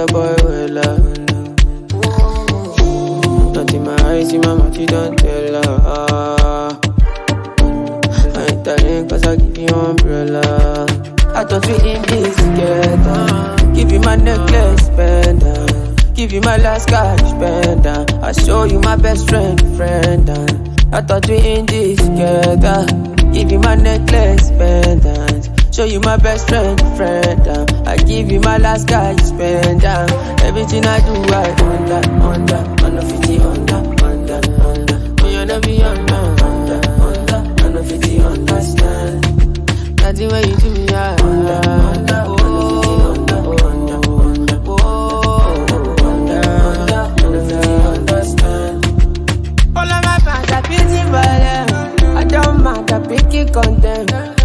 another boy well love. Not in my eyes, in my mouth, you don't tell her. I ain't telling cause I give you umbrella. I don't feel in this together. Give you my necklace pendant. Give you my last cash pendant. I show you my best friend. I thought we in this together. Give you my necklace pendant. Show you my best friend. I give you my last guy you spend. Everything I do, I under. On the 50 under. Me wanna be under. On the 50 understand. Nothing when you do me under.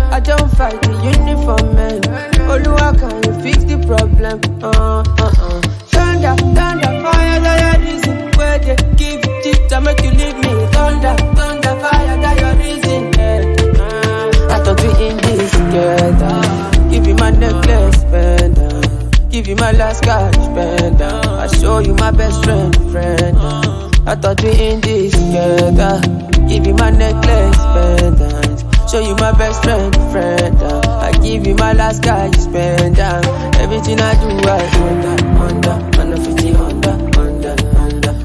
I don't fight the uniform man. Oluwa, can you fix the problem? Thunder, fire, that your reason. Where they give you cheap to make you leave me. Thunder, fire, that your reason. I thought we in this together. Give you my necklace, spender. Give you my last cash, spender. I show you my best friend. I thought we in this together. Give you my necklace, spender. Show you my best friend. I give you my last guy you spend. Everything I do, I under, 50 under.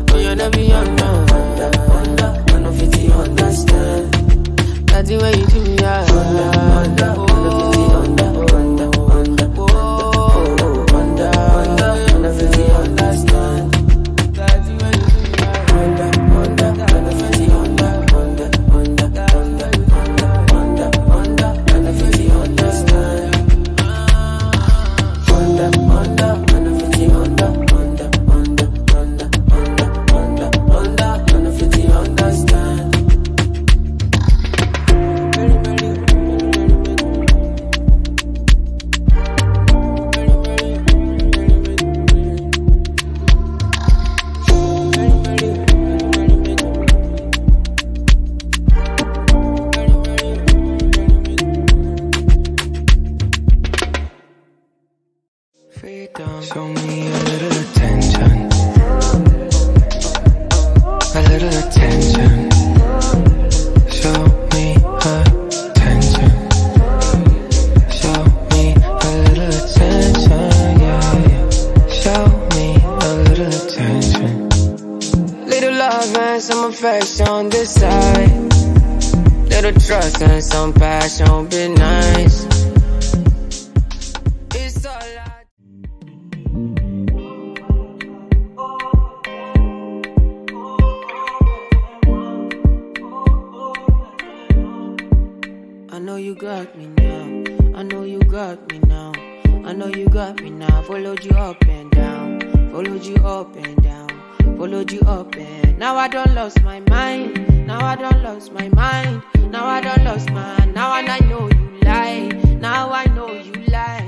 But you never be under, 50 understand. That's the way you do me, under, 50 understand. That's the way you do me, under, 50 now I know you lie.